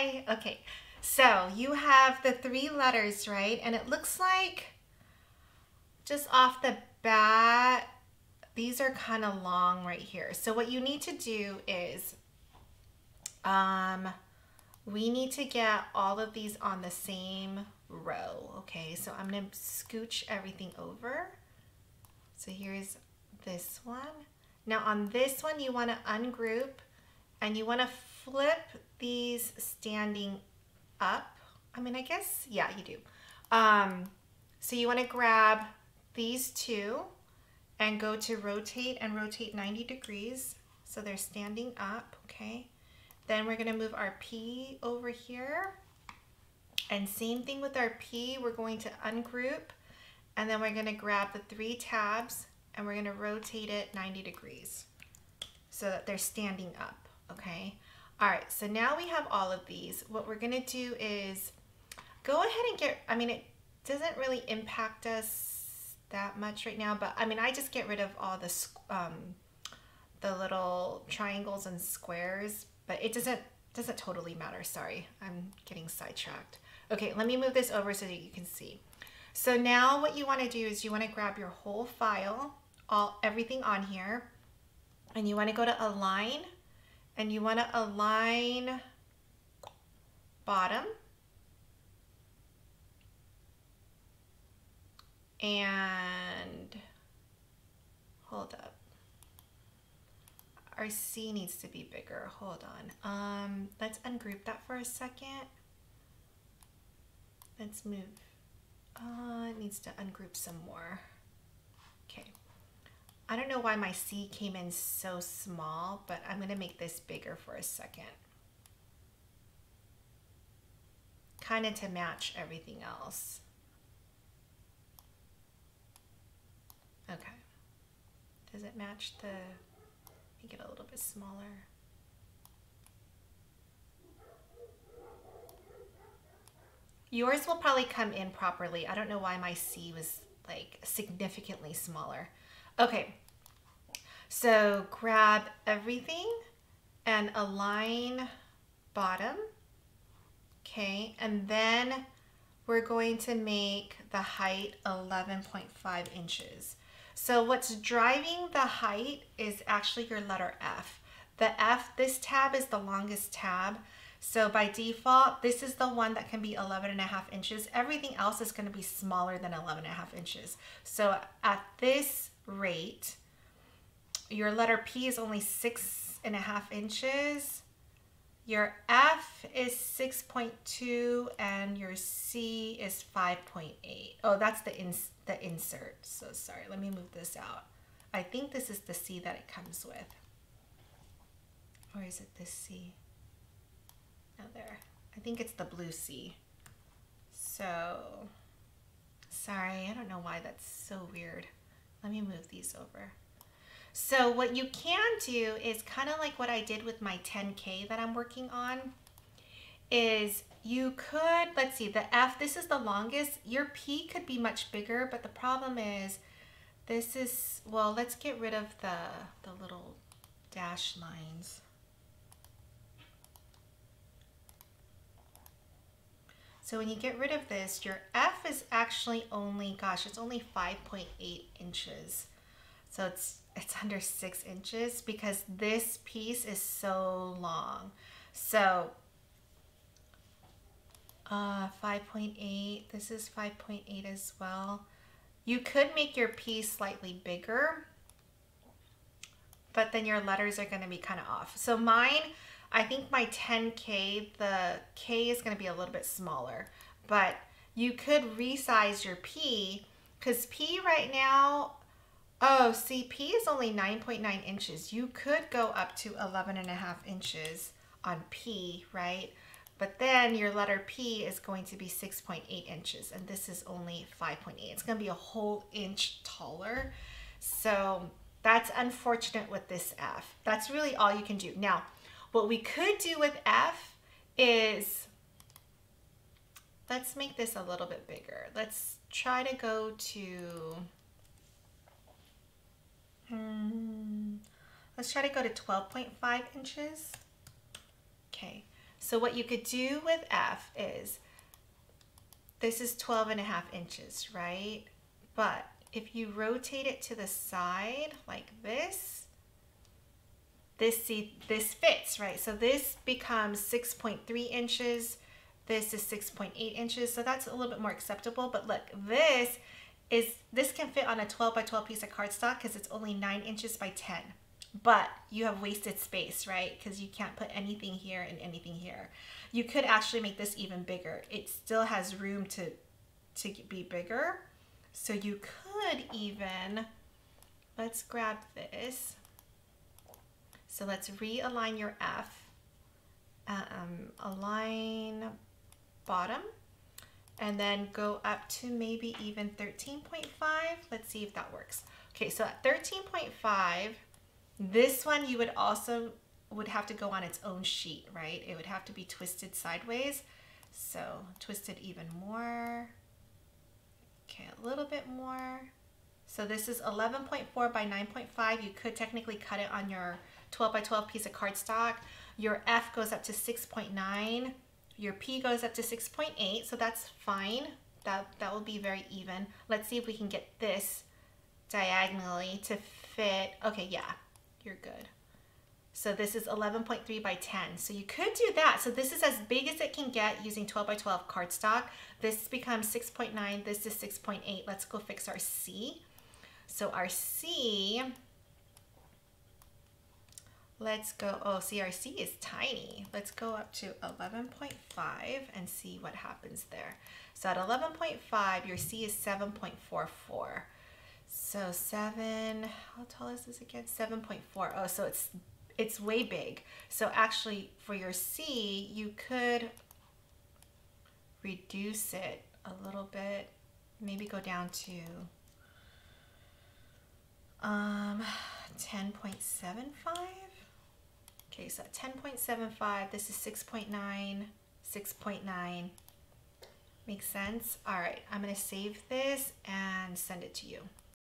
Hi. Okay, so you have the three letters, right? And it looks like just off the bat, these are kind of long right here. So what you need to do is we need to get all of these on the same row. Okay, so I'm going to scooch everything over. So here's this one. Now on this one, you want to ungroup and you want to flip these standing up. I mean, I guess, yeah, you do. So you want to grab these two and go to rotate and rotate 90 degrees. So they're standing up, okay? Then we're going to move our P over here. And same thing with our P, we're going to ungroup and then we're going to grab the three tabs and we're going to rotate it 90 degrees so that they're standing up, okay? All right, so now we have all of these. What we're going to do is go ahead and get, I mean, it doesn't really impact us that much right now, but I mean, I just get rid of all the little triangles and squares, but it doesn't totally matter. Sorry, I'm getting sidetracked. Okay, let me move this over so that you can see. So now what you want to do is you want to grab your whole file, everything on here, and you want to go to align, and you want to align bottom and hold up. Our C needs to be bigger. Hold on. Let's ungroup that for a second. Let's move. It needs to ungroup some more. Okay. I don't know why my C came in so small, but I'm going to make this bigger for a second. Kind of to match everything else. Okay. Does it match the... Make it a little bit smaller. Yours will probably come in properly. I don't know why my C was like significantly smaller. Okay, so grab everything and align bottom. Okay, and then we're going to make the height 11.5 inches. So what's driving the height is actually your letter F. The F, this tab is the longest tab. So by default, this is the one that can be 11.5 inches. Everything else is going to be smaller than 11.5 inches. So at this rate, your letter P is only 6.5 inches. Your F is 6.2 and your C is 5.8. Oh, that's the insert. So sorry, let me move this out. I think this is the C that it comes with. Or is it this C? Oh, there. I think it's the blue C. So, sorry, I don't know why that's so weird. Let me move these over. So what you can do is kind of like what I did with my 10K that I'm working on is you could, let's see, the F, this is the longest. Your P could be much bigger, but the problem is this is, well, let's get rid of the little dash lines. So when you get rid of this, your F is actually only, gosh, it's only 5.8 inches. So it's under 6 inches because this piece is so long. So 5.8, this is 5.8 as well. You could make your piece slightly bigger, but then your letters are going to be kind of off. So mine, I think my 10K, the K is going to be a little bit smaller, but you could resize your P because P right now, oh, CP is only 9.9 inches. You could go up to 11.5 inches on P, right? But then your letter P is going to be 6.8 inches, and this is only 5.8. It's going to be a whole inch taller. So that's unfortunate with this F. That's really all you can do. Now, what we could do with F is, let's make this a little bit bigger. Let's try to go to... Let's try to go to 12.5 inches. Okay, So what you could do with F is, this is 12.5 inches, right? But if you rotate it to the side like this, this fits, right? So this becomes 6.3 inches. This is 6.8 inches. So that's a little bit more acceptable. But look, this can fit on a 12 by 12 piece of cardstock because it's only 9 inches by 10. But you have wasted space, right? Because you can't put anything here and anything here. You could actually make this even bigger. It still has room to be bigger. So you could even, let's grab this. So let's realign your F. Align bottom, and then go up to maybe even 13.5. Let's see if that works. Okay, so at 13.5, this one you would also have to go on its own sheet, right? It would have to be twisted sideways. So twist it even more. Okay, a little bit more. So this is 11.4 by 9.5. You could technically cut it on your 12 by 12 piece of cardstock. Your F goes up to 6.9. Your P goes up to 6.8. So that's fine. That will be very even. Let's see if we can get this diagonally to fit. Okay, yeah, you're good. So this is 11.3 by 10. So you could do that. So this is as big as it can get using 12 by 12 cardstock. This becomes 6.9. This is 6.8. Let's go fix our C. So our C, let's go, oh, see, our C is tiny. Let's go up to 11.5 and see what happens there. So at 11.5, your C is 7.44. So 7, how tall is this again? 7.4. Oh, so it's way big. So actually for your C, you could reduce it a little bit, maybe go down to 10.75. Okay, so 10.75, this is 6.9, 6.9. Makes sense? All right, I'm gonna save this and send it to you.